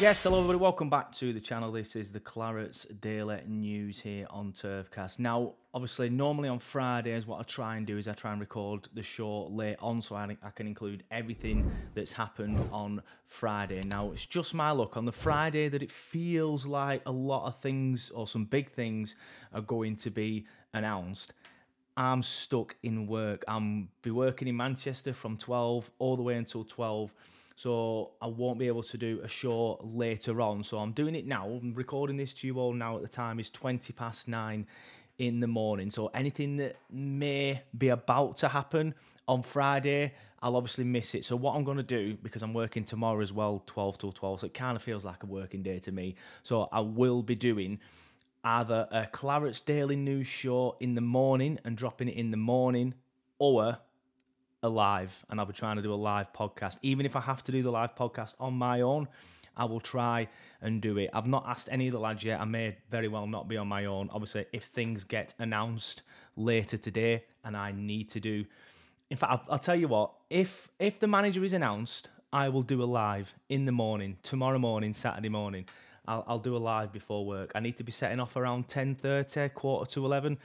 Yes, hello everybody, welcome back to the channel. This is the Clarets Daily News here on Turfcast. Now, obviously, normally on Fridays, what I try and do is I try and record the show late on so I can include everything that's happened on Friday. Now, it's just my luck on the Friday that it feels like a lot of things or some big things are going to be announced. I'm stuck in work. I'm be working in Manchester from 12 all the way until 12. So I won't be able to do a show later on. So I'm doing it now. I'm recording this to you all now at the time is 9:20 in the morning. So anything that may be about to happen on Friday, I'll obviously miss it. So what I'm going to do, because I'm working tomorrow as well, 12 till 12, so it kind of feels like a working day to me. So I will be doing either a Clarets Daily News show in the morning and dropping it in the morning, or a live, and I'll be trying to do a live podcast. Even if I have to do the live podcast on my own, I will try and do it. I've not asked any of the lads yet. I may very well not be on my own. Obviously, if things get announced later today and I need to do... In fact, I'll tell you what, if the manager is announced, I will do a live in the morning, tomorrow morning, Saturday morning. I'll do a live before work. I need to be setting off around 10:30, 11:15,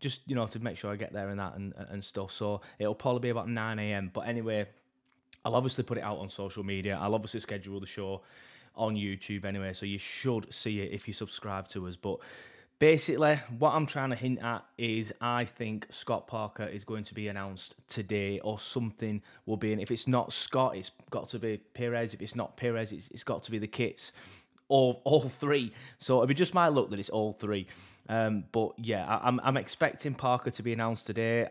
just, you know, to make sure I get there and that and stuff. So it'll probably be about 9 a.m. But anyway, I'll obviously put it out on social media. I'll obviously schedule the show on YouTube anyway, so you should see it if you subscribe to us. But basically, what I'm trying to hint at is I think Scott Parker is going to be announced today, or something will be. And if it's not Scott, it's got to be Perez. If it's not Perez, it's got to be the kits. All three. So it'll be just my luck that it's all three. But yeah, I'm expecting Parker to be announced today.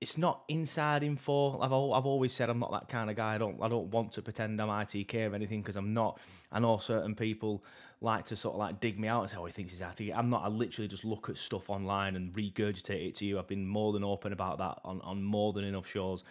It's not inside info. I've always said I'm not that kind of guy. I don't want to pretend I'm ITK or anything, because I'm not. I know certain people like to sort of like dig me out and say, oh, he thinks he's ITK. I'm not. I literally just look at stuff online and regurgitate it to you. I've been more than open about that on more than enough shows.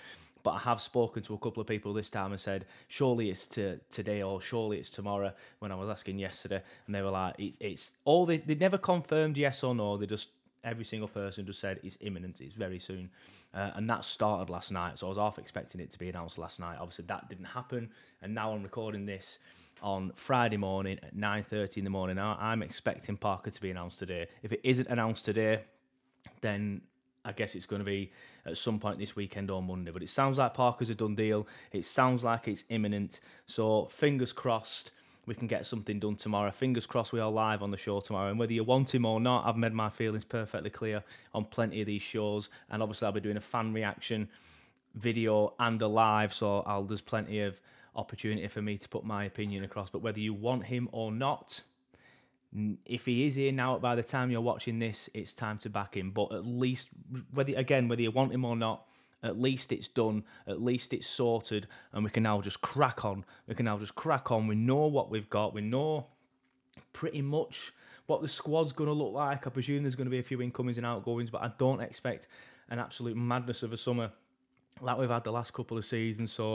But I have spoken to a couple of people this time and said, surely it's today or surely it's tomorrow, when I was asking yesterday. And they were like, it's all, they never confirmed yes or no. They just, every single person just said it's imminent, it's very soon. And that started last night. So I was half expecting it to be announced last night. Obviously that didn't happen. And now I'm recording this on Friday morning at 9:30 in the morning. Now I'm expecting Parker to be announced today. If it isn't announced today, then I guess it's going to be at some point this weekend or Monday. But it sounds like Parker's a done deal. It sounds like it's imminent. So fingers crossed we can get something done tomorrow. Fingers crossed we are live on the show tomorrow. And whether you want him or not, I've made my feelings perfectly clear on plenty of these shows. And obviously I'll be doing a fan reaction video and a live. So there's plenty of opportunity for me to put my opinion across. But whether you want him or not... if he is here now, by the time you're watching this, it's time to back him. But at least, whether you want him or not, at least it's done, at least it's sorted, and we can now just crack on. We can now just crack on. We know what we've got. We know pretty much what the squad's going to look like. I presume there's going to be a few incomings and outgoings, but I don't expect an absolute madness of a summer like we've had the last couple of seasons. So...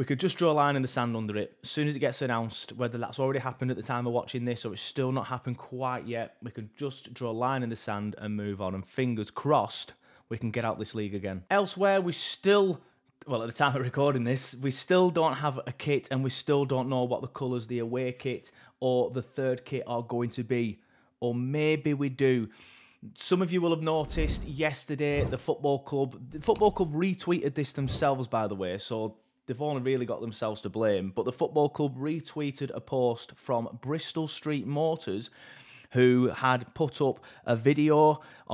we could just draw a line in the sand under it. As soon as it gets announced, whether that's already happened at the time of watching this or it's still not happened quite yet, we can just draw a line in the sand and move on. And fingers crossed, we can get out this league again. Elsewhere, we still... well, at the time of recording this, we still don't have a kit, and we still don't know what the colours, the away kit or the third kit are going to be. Or maybe we do. Some of you will have noticed yesterday, the football club retweeted this themselves, by the way, so... they've only really got themselves to blame. But the football club retweeted a post from Bristol Street Motors, who had put up a video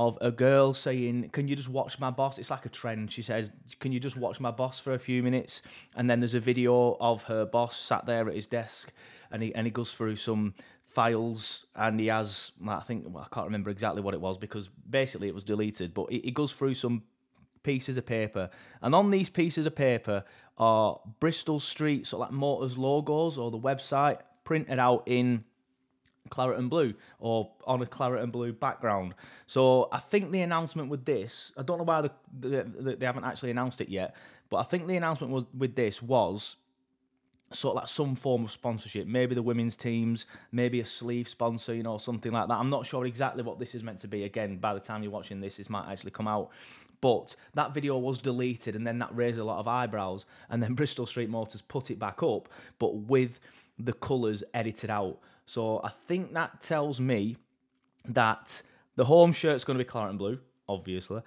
of a girl saying, can you just watch my boss? It's like a trend. She says, can you just watch my boss for a few minutes? And then there's a video of her boss sat there at his desk, and he goes through some files, and he has, I think, well, I can't remember exactly what it was, because basically it was deleted, but he goes through some pieces of paper, and on these pieces of paper are Bristol Street, so like Motors logos or the website, printed out in claret and blue, or on a claret and blue background. So I think the announcement with this, I don't know why they haven't actually announced it yet, but I think the announcement was with this was sort of like some form of sponsorship, maybe the women's teams, maybe a sleeve sponsor, you know, something like that. I'm not sure exactly what this is meant to be. Again, by the time you're watching this, this might actually come out. But that video was deleted, and then that raised a lot of eyebrows, and then Bristol Street Motors put it back up, but with the colours edited out. So I think that tells me that the home shirt's going to be claret and blue, obviously.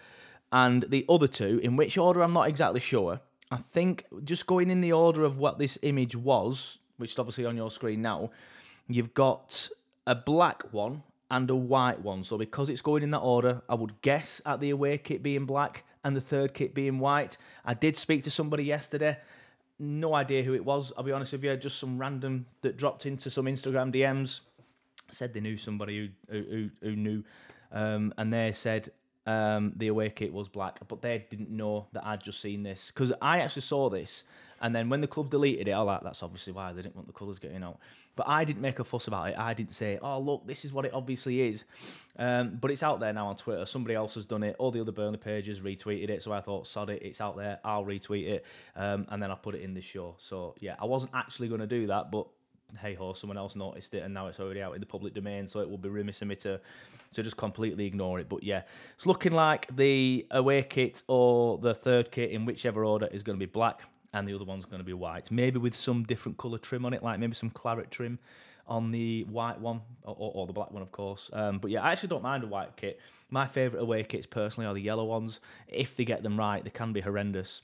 And the other two, in which order I'm not exactly sure, I think just going in the order of what this image was, which is obviously on your screen now, you've got a black one and a white one. So because it's going in that order, I would guess at the away kit being black and the third kit being white. I did speak to somebody yesterday. No idea who it was, I'll be honest with you. Just some random that dropped into some Instagram DMs. Said they knew somebody who knew. And they said the away kit was black. But they didn't know that I'd just seen this. Because I actually saw this. And then when the club deleted it, I'm like, that's obviously why they didn't want the colours getting out. But I didn't make a fuss about it. I didn't say, oh, look, this is what it obviously is. But it's out there now on Twitter. Somebody else has done it. All the other Burnley pages retweeted it. So I thought, sod it, it's out there. I'll retweet it. And then I put it in the show. So, yeah, I wasn't actually going to do that. But, hey-ho, someone else noticed it. And now it's already out in the public domain. So it would be remiss of me to just completely ignore it. But, yeah, it's looking like the away kit or the third kit in whichever order is going to be black. And the other one's going to be white, maybe with some different colour trim on it, like maybe some claret trim on the white one, or the black one, of course. But yeah, I actually don't mind a white kit. My favourite away kits, personally, are the yellow ones. If they get them right, they can be horrendous.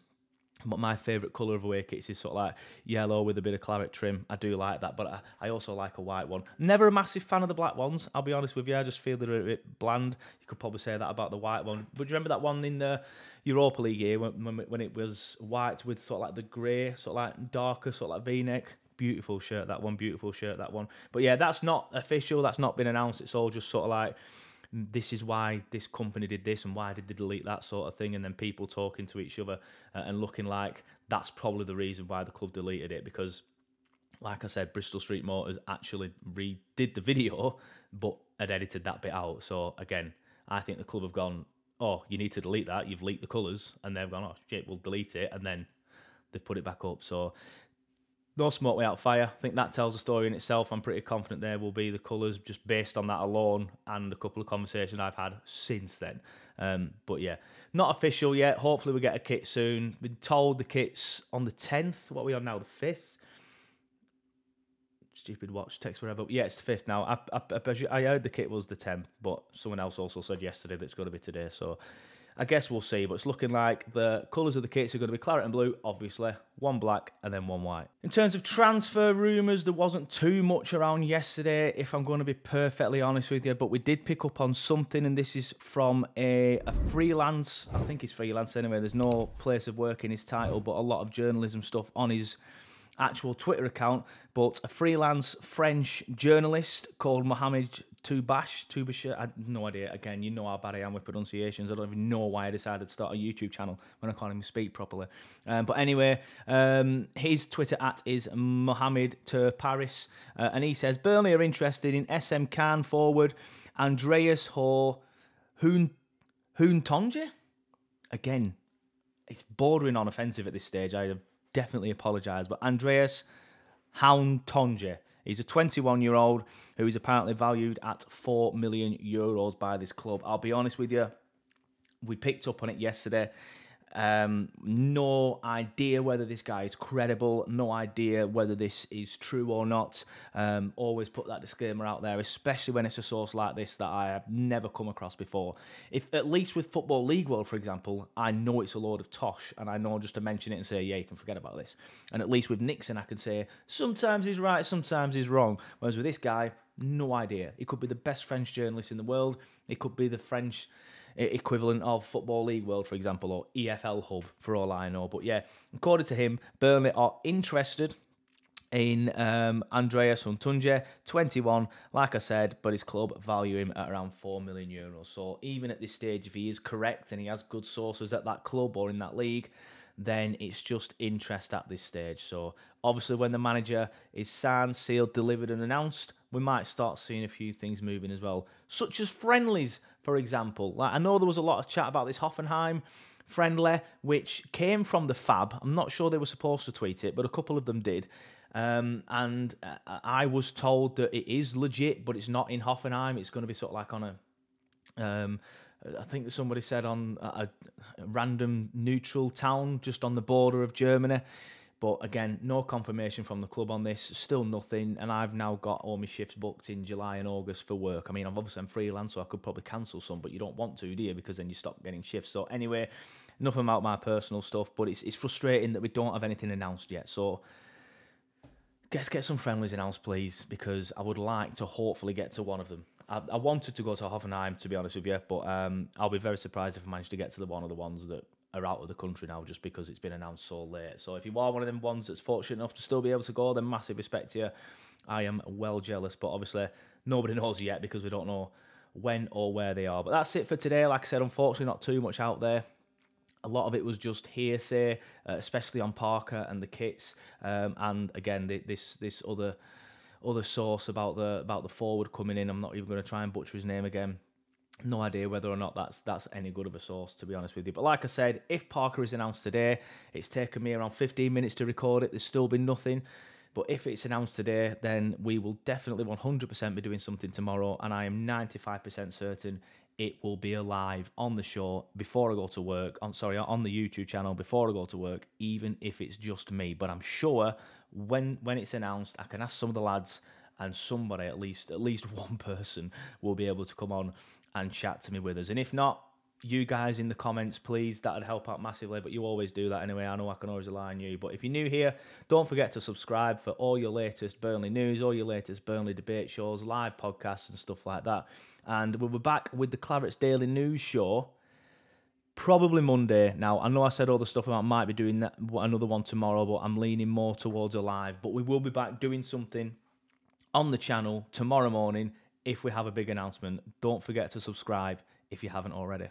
But my favourite colour of away kits is sort of like yellow with a bit of claret trim. I do like that, but I also like a white one. Never a massive fan of the black ones, I'll be honest with you. I just feel they're a bit bland. You could probably say that about the white one. But do you remember that one in the Europa League year when it was white with sort of like the grey, sort of like darker, sort of like V-neck? Beautiful shirt, that one. Beautiful shirt, that one. But yeah, that's not official. That's not been announced. It's all just sort of like, this is why this company did this and why did they delete that sort of thing, and then people talking to each other and looking like that's probably the reason why the club deleted it, because, like I said, Bristol Street Motors actually redid the video but had edited that bit out. So, again, I think the club have gone, oh, you need to delete that, you've leaked the colours, and they've gone, oh, shit, we'll delete it, and then they've put it back up. So, no smoke without fire. I think that tells a story in itself. I'm pretty confident there will be the colours just based on that alone and a couple of conversations I've had since then. But yeah, not official yet. Hopefully we get a kit soon. Been told the kit's on the 10th. What are we on now? The 5th? Stupid watch takes forever. Yeah, it's the 5th now. I heard the kit was the 10th, but someone else also said yesterday that it's going to be today. So I guess we'll see, but it's looking like the colours of the kits are going to be claret and blue, obviously, one black and then one white. In terms of transfer rumours, there wasn't too much around yesterday, if I'm going to be perfectly honest with you, but we did pick up on something, and this is from a freelance, I think he's freelance anyway, there's no place of work in his title, but a lot of journalism stuff on his actual Twitter account, but a freelance French journalist called Mohamed Toubache, I had no idea. Again, you know how bad I am with pronunciations. I don't even know why I decided to start a YouTube channel when I can't even speak properly. But anyway, his Twitter at is Mohamed Toubache, and he says, Burnley are interested in SM Can forward Andreas Hountondji. Again, it's bordering on offensive at this stage. I have definitely apologise, but Andreas Hountondji. He's a 21-year-old who is apparently valued at €4 million by this club. I'll be honest with you, we picked up on it yesterday. No idea whether this guy is credible, no idea whether this is true or not. Always put that disclaimer out there, especially when it's a source like this that I have never come across before. If at least with Football League World, for example, I know it's a load of tosh and I know just to mention it and say, yeah, you can forget about this. And at least with Nixon, I can say, sometimes he's right, sometimes he's wrong. Whereas with this guy, no idea. He could be the best French journalist in the world. He could be the French equivalent of Football League World, for example, or EFL Hub, for all I know. But yeah, according to him, Burnley are interested in Andreas Hountondji, 21, like I said, but his club value him at around €4 million. So even at this stage, if he is correct and he has good sources at that club or in that league, then it's just interest at this stage. So obviously when the manager is signed, sealed, delivered and announced, we might start seeing a few things moving as well, such as friendlies, for example. Like, I know there was a lot of chat about this Hoffenheim friendly, which came from the Fab. I'm not sure they were supposed to tweet it, but a couple of them did. And I was told that it is legit, but it's not in Hoffenheim. It's going to be sort of like on a... I think somebody said on a random neutral town just on the border of Germany. But again, no confirmation from the club on this, still nothing. And I've now got all my shifts booked in July and August for work. I mean, obviously I'm freelance, so I could probably cancel some, but you don't want to, do you? Because then you stop getting shifts. So anyway, nothing about my personal stuff, but it's frustrating that we don't have anything announced yet. So let's get some friendlies announced, please, because I would like to hopefully get to one of them. I wanted to go to Hoffenheim, to be honest with you, but I'll be very surprised if I manage to get to the one of the ones that are out of the country now, just because it's been announced so late. So if you are one of them ones that's fortunate enough to still be able to go, then massive respect to you. I am well jealous, but obviously nobody knows yet because we don't know when or where they are. But that's it for today. Like I said, unfortunately not too much out there. A lot of it was just hearsay, especially on Parker and the kits, and again this other source about the forward coming in. I'm not even going to try and butcher his name again. No idea whether or not that's any good of a source, to be honest with you. But like I said, if Parker is announced today, it's taken me around 15 minutes to record it. There's still been nothing. But if it's announced today, then we will definitely 100% be doing something tomorrow. And I am 95% certain it will be live on the show before I go to work. On the YouTube channel before I go to work, even if it's just me. But I'm sure when it's announced, I can ask some of the lads, and somebody, at least one person, will be able to come on and chat to me with us. And if not, you guys in the comments, please, that'd help out massively. But you always do that anyway. I know I can always rely on you. But if you're new here, don't forget to subscribe for all your latest Burnley news, all your latest Burnley debate shows, live podcasts and stuff like that. And we'll be back with the Clarets Daily News show probably Monday. Now, I know I said all the stuff about might be doing that another one tomorrow, but I'm leaning more towards a live. But we will be back doing something on the channel tomorrow morning if we have a big announcement. Don't forget to subscribe if you haven't already.